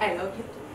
I love you.